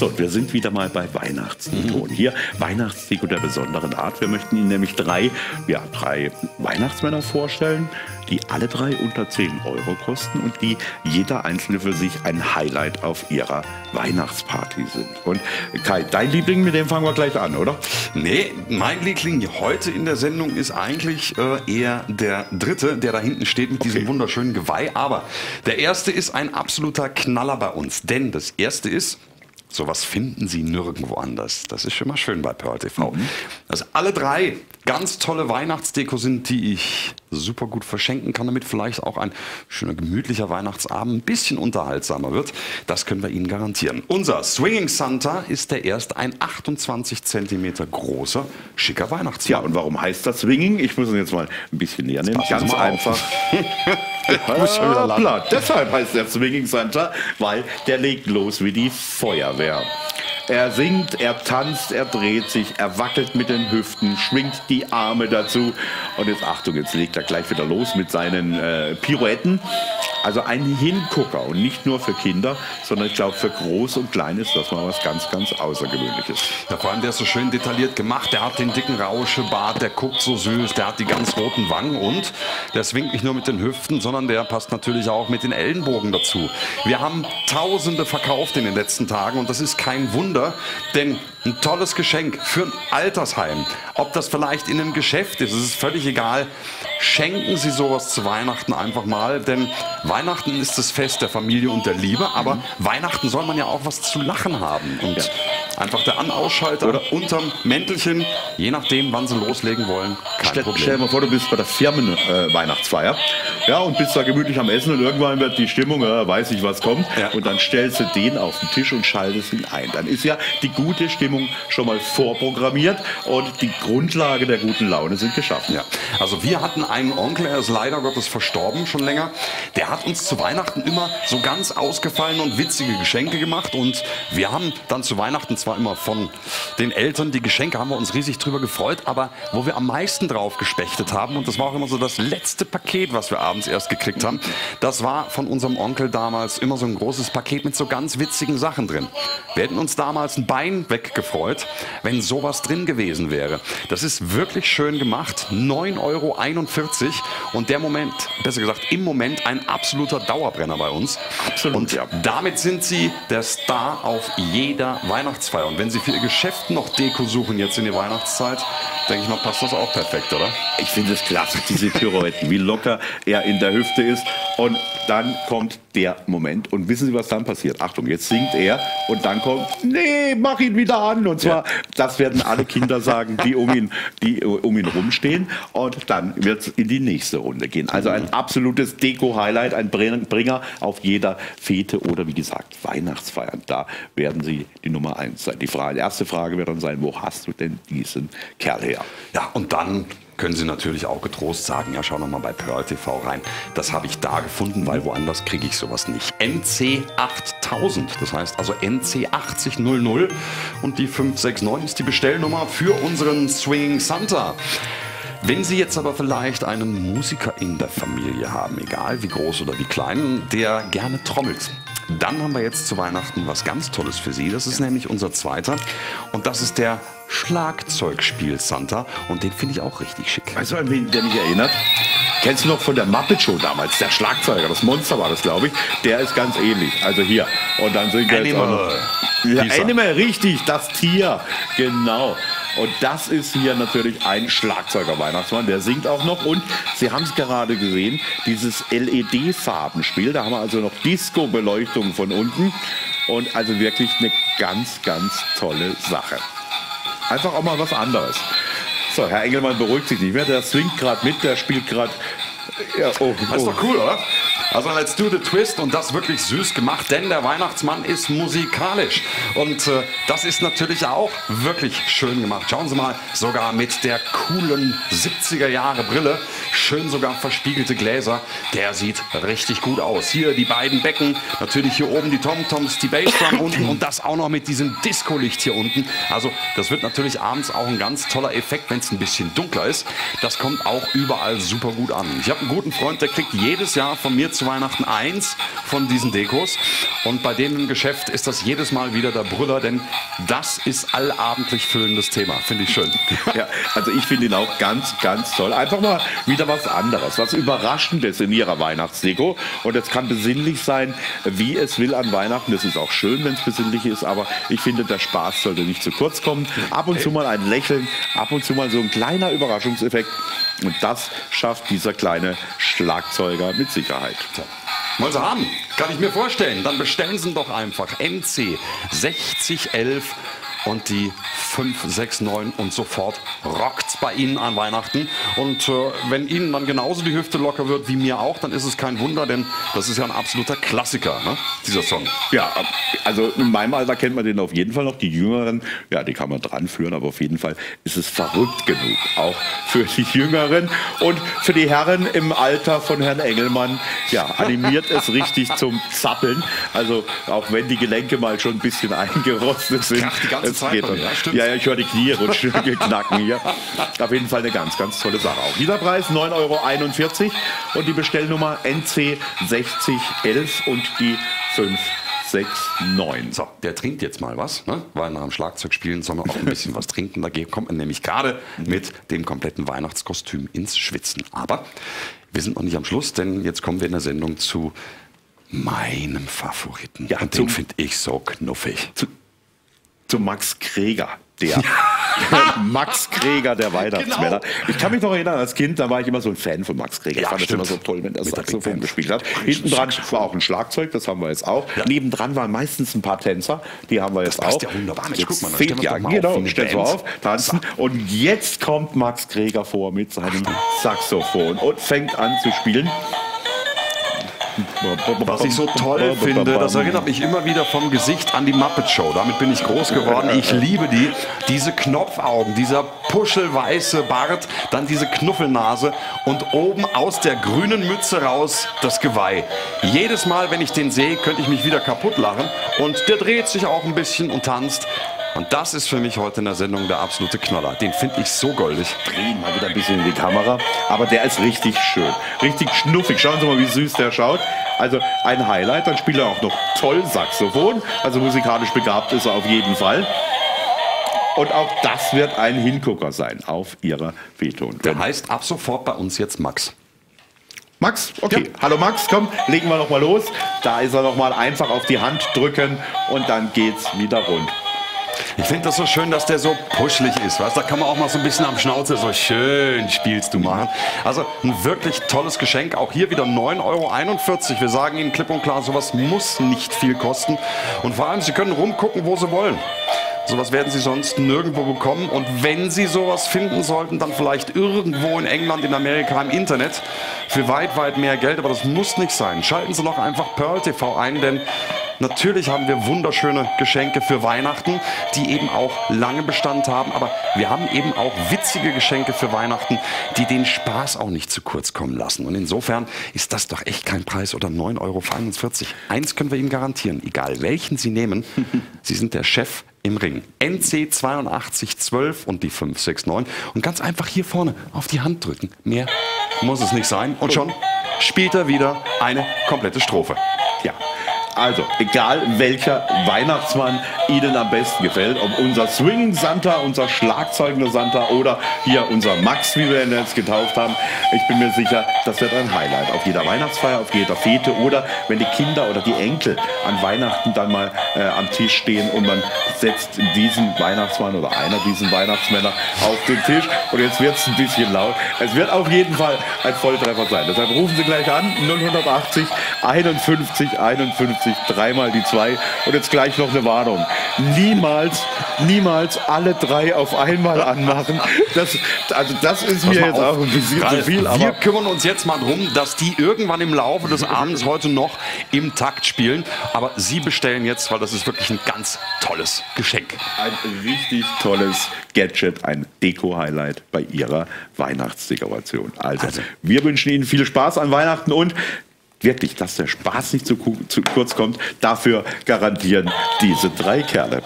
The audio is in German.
So, und wir sind wieder mal bei Weihnachtston. Hier Weihnachtsdeko der besonderen Art. Wir möchten Ihnen nämlich drei Weihnachtsmänner vorstellen, die alle drei unter 10 Euro kosten und die jeder einzelne für sich ein Highlight auf ihrer Weihnachtsparty sind. Und Kai, dein Liebling, mit dem fangen wir gleich an, oder? Nee, mein Liebling heute in der Sendung ist eigentlich eher der dritte, der da hinten steht mit diesem wunderschönen Geweih. Aber der erste ist ein absoluter Knaller bei uns, denn das erste ist, sowas finden Sie nirgendwo anders. Das ist schon mal schön bei Pearl TV. Also alle drei ganz tolle Weihnachtsdeko sind, die ich super gut verschenken kann, damit vielleicht auch ein schöner, gemütlicher Weihnachtsabend ein bisschen unterhaltsamer wird. Das können wir Ihnen garantieren. Unser Swinging Santa ist der erste, ein 28 cm großer, schicker Weihnachtsmann. Ja, und warum heißt das Swinging? Ich muss ihn jetzt mal ein bisschen näher nehmen. Ganz einfach. Deshalb heißt der Swinging Santa, weil der legt los wie die Feuerwehr. Er singt, er tanzt, er dreht sich, er wackelt mit den Hüften, schwingt die Arme dazu. Und jetzt Achtung, jetzt legt er gleich wieder los mit seinen Pirouetten. Also ein Hingucker und nicht nur für Kinder, sondern ich glaube für Groß und Klein ist das mal was ganz, ganz Außergewöhnliches. Ja, vor allem der ist so schön detailliert gemacht, der hat den dicken Rauschebart, der guckt so süß, der hat die ganz roten Wangen und der swingt nicht nur mit den Hüften, sondern der passt natürlich auch mit den Ellenbogen dazu. Wir haben Tausende verkauft in den letzten Tagen und das ist kein Wunder, denn ein tolles Geschenk für ein Altersheim. Ob das vielleicht in einem Geschäft ist, es ist völlig egal. Schenken Sie sowas zu Weihnachten einfach mal, denn Weihnachten ist das Fest der Familie und der Liebe, aber Weihnachten soll man ja auch was zu lachen haben. Und einfach der An-Ausschalter oder unterm Mäntelchen, je nachdem, wann Sie loslegen wollen, kein Problem. Stell dir mal vor, du bist bei der Firmenweihnachtsfeier und bist da gemütlich am Essen und irgendwann wird die Stimmung, weiß ich, was kommt, und dann stellst du den auf den Tisch und schaltest ihn ein. Dann ist ja die gute Stimmung schon mal vorprogrammiert und die Grundlage der guten Laune sind geschaffen. Ja. Also wir hatten einen Onkel, er ist leider Gottes verstorben, schon länger. Der hat uns zu Weihnachten immer so ganz ausgefallene und witzige Geschenke gemacht. Und wir haben dann zu Weihnachten zwar immer von den Eltern die Geschenke, haben wir uns riesig drüber gefreut, aber wo wir am meisten drauf gespechtet haben, und das war auch immer so das letzte Paket, was wir abends erst gekriegt haben, das war von unserem Onkel damals immer so ein großes Paket mit so ganz witzigen Sachen drin. Wir hätten uns damals ein Bein weggefreut, wenn sowas drin gewesen wäre. Das ist wirklich schön gemacht, 9,41 € und der Moment, besser gesagt im Moment, ein absoluter Dauerbrenner bei uns. Absolut. Und damit sind Sie der Star auf jeder Weihnachtsfeier. Und wenn Sie für Ihr Geschäft noch Deko suchen jetzt in die Weihnachtszeit, denke ich mal, passt das auch perfekt, oder? Ich finde es klasse, diese Pirouetten, wie locker er in der Hüfte ist. Und dann kommt der Moment. Und wissen Sie, was dann passiert? Achtung, jetzt singt er und dann kommt, nee, mach ihn wieder an. Und zwar, das werden alle Kinder sagen, die um ihn rumstehen. Und dann wird es in die nächste Runde gehen. Also ein absolutes Deko-Highlight, ein Bringer auf jeder Fete oder wie gesagt Weihnachtsfeier. Da werden Sie die Nummer 1 sein. Die erste Frage wird dann sein, wo hast du denn diesen Kerl her? Ja, und dann können Sie natürlich auch getrost sagen, ja, schau noch mal bei Pearl TV rein. Das habe ich da gefunden, weil woanders kriege ich sowas nicht. NC 8000, das heißt also NC 8000 und die 569 ist die Bestellnummer für unseren Swinging Santa. Wenn Sie jetzt aber vielleicht einen Musiker in der Familie haben, egal wie groß oder wie klein, der gerne trommelt, dann haben wir jetzt zu Weihnachten was ganz Tolles für Sie. Das ist nämlich unser zweiter und das ist der Schlagzeugspiel Santa und den finde ich auch richtig schick. Weißt du, an wen der mich erinnert? Kennst du noch von der Muppet Show damals? Der Schlagzeuger, das Monster war das, glaube ich. Der ist ganz ähnlich. Also hier. Und dann sind wir jetzt Animal, richtig, das Tier. Genau. Und das ist hier natürlich ein Schlagzeuger-Weihnachtsmann, der singt auch noch. Und Sie haben es gerade gesehen, dieses LED-Farbenspiel, da haben wir also noch Disco-Beleuchtung von unten. Und also wirklich eine ganz, ganz tolle Sache. Einfach auch mal was anderes. So, Herr Engelmann beruhigt sich nicht mehr, der swingt gerade mit, der spielt gerade... Ja, das ist doch cool, oder? Also let's do the twist und das wirklich süß gemacht, denn der Weihnachtsmann ist musikalisch und das ist natürlich auch wirklich schön gemacht. Schauen Sie mal, sogar mit der coolen 70er Jahre Brille, schön sogar verspiegelte Gläser, der sieht richtig gut aus. Hier die beiden Becken, natürlich hier oben die Tom-Toms, die Bassdrum unten und das auch noch mit diesem Disco-Licht hier unten. Also das wird natürlich abends auch ein ganz toller Effekt, wenn es ein bisschen dunkler ist. Das kommt auch überall super gut an. Ich habe einen guten Freund, der kriegt jedes Jahr von mir zu zu Weihnachten eins von diesen Dekos. Und bei denen im Geschäft ist das jedes Mal wieder der Brüller, denn das ist allabendlich füllendes Thema. Finde ich schön. Ja, also ich finde ihn auch ganz, ganz toll. Einfach mal wieder was anderes, was Überraschendes in ihrer Weihnachtsdeko. Und es kann besinnlich sein, wie es will an Weihnachten. Es ist auch schön, wenn es besinnlich ist, aber ich finde, der Spaß sollte nicht zu kurz kommen. Ab und zu mal ein Lächeln, ab und zu mal so ein kleiner Überraschungseffekt. Und das schafft dieser kleine Schlagzeuger mit Sicherheit. Wollen Sie haben? Kann ich mir vorstellen. Dann bestellen Sie ihn doch einfach. MC 6011 und die 569 und sofort rockt's bei Ihnen an Weihnachten. Und wenn Ihnen dann genauso die Hüfte locker wird wie mir auch, dann ist es kein Wunder, denn das ist ja ein absoluter Klassiker, ne? Dieser Song. Ja, also in meinem Alter kennt man den auf jeden Fall noch. Die Jüngeren, ja, die kann man dran führen, aber auf jeden Fall ist es verrückt genug, auch für die Jüngeren und für die Herren im Alter von Herrn Engelmann. Ja, animiert es richtig zum Zappeln. Also auch wenn die Gelenke mal schon ein bisschen eingerostet sind. Ach, die ganze Zeit und, ja, ja, ich höre die Knie rutschen, knacken hier. Auf jeden Fall eine ganz, ganz tolle Sache auch. Dieser Preis 9,41 Euro und die Bestellnummer NC 6011 und die 569. So, der trinkt jetzt mal was, ne? Weil nach dem Schlagzeug spielen soll man auch ein bisschen was trinken. Da kommt man nämlich gerade mit dem kompletten Weihnachtskostüm ins Schwitzen. Aber wir sind noch nicht am Schluss, denn jetzt kommen wir in der Sendung zu meinem Favoriten. Ja, und den finde ich so knuffig. Zu Max Kräger, der Max Greger der Weihnachtsmänner. Genau. Ich kann mich noch erinnern, als Kind, da war ich immer so ein Fan von Max Greger. Ja, ich fand das immer so toll, wenn er Saxophon gespielt hat. Hinten dran war auch ein Schlagzeug, das haben wir jetzt auch. Ja. Nebendran waren meistens ein paar Tänzer, die haben wir jetzt auch. Das passt ja wunderbar. Jetzt guck mal, genau, tanzen. Und jetzt kommt Max Greger vor mit seinem Saxophon und fängt an zu spielen. Was ich so toll finde, das erinnert mich immer wieder vom Gesicht an die Muppet Show. Damit bin ich groß geworden. Ich liebe die. Diese Knopfaugen, dieser puschelweiße Bart, dann diese Knuffelnase und oben aus der grünen Mütze raus das Geweih. Jedes Mal, wenn ich den sehe, könnte ich mich wieder kaputt lachen. Und der dreht sich auch ein bisschen und tanzt. Und das ist für mich heute in der Sendung der absolute Knaller. Den finde ich so goldig. Drehen mal wieder ein bisschen in die Kamera. Aber der ist richtig schön. Richtig schnuffig. Schauen Sie mal, wie süß der schaut. Also ein Highlight. Dann spielt er auch noch toll Saxophon. Also musikalisch begabt ist er auf jeden Fall. Und auch das wird ein Hingucker sein auf Ihrer Beton. Der heißt ab sofort bei uns jetzt Max. Max? Okay. Ja. Hallo Max, komm, legen wir nochmal los. Da ist er nochmal. Einfach auf die Hand drücken und dann geht's wieder rund. Ich finde das so schön, dass der so puschelig ist. Weißt? Da kann man auch mal so ein bisschen am Schnauze so schön spielst du mal. Also ein wirklich tolles Geschenk. Auch hier wieder 9,41 Euro. Wir sagen Ihnen klipp und klar, sowas muss nicht viel kosten. Und vor allem, Sie können rumgucken, wo Sie wollen. Sowas werden Sie sonst nirgendwo bekommen. Und wenn Sie sowas finden sollten, dann vielleicht irgendwo in England, in Amerika, im Internet. Für weit, weit mehr Geld. Aber das muss nicht sein. Schalten Sie doch einfach Pearl TV ein, denn natürlich haben wir wunderschöne Geschenke für Weihnachten, die eben auch lange Bestand haben. Aber wir haben eben auch witzige Geschenke für Weihnachten, die den Spaß auch nicht zu kurz kommen lassen. Und insofern ist das doch echt kein Preis oder 9,41 Euro. Eins können wir Ihnen garantieren, egal welchen Sie nehmen, Sie sind der Chef im Ring. NC 8212 und die 569. Und ganz einfach hier vorne auf die Hand drücken. Mehr muss es nicht sein. Und schon spielt er wieder eine komplette Strophe. Ja. Also, egal welcher Weihnachtsmann Ihnen am besten gefällt, ob unser Swinging Santa, unser schlagzeugender Santa oder hier unser Max, wie wir ihn jetzt getauft haben, ich bin mir sicher, das wird ein Highlight auf jeder Weihnachtsfeier, auf jeder Fete oder wenn die Kinder oder die Enkel an Weihnachten dann mal am Tisch stehen und man setzt diesen Weihnachtsmann oder einer dieser Weihnachtsmänner auf den Tisch und jetzt wird es ein bisschen laut. Es wird auf jeden Fall ein Volltreffer sein. Deshalb rufen Sie gleich an, 0180 51 51. Dreimal die 2 und jetzt gleich noch eine Warnung. Niemals, niemals alle 3 auf einmal anmachen. Das ist mir jetzt auch ein bisschen zu viel. Aber wir kümmern uns jetzt mal drum, dass die irgendwann im Laufe des Abends heute noch im Takt spielen. Aber Sie bestellen jetzt, weil das ist wirklich ein ganz tolles Geschenk. Ein richtig tolles Gadget, ein Deko-Highlight bei Ihrer Weihnachtsdekoration. Also, wir wünschen Ihnen viel Spaß an Weihnachten und wirklich, dass der Spaß nicht zu kurz kommt, dafür garantieren diese 3 Kerle.